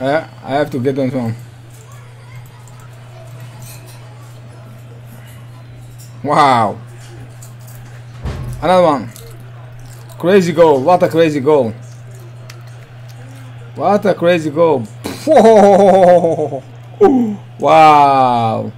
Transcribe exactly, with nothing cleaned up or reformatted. I, I have to get on some. Wow. Another one. Crazy goal. What a crazy goal. What a crazy goal. Wow.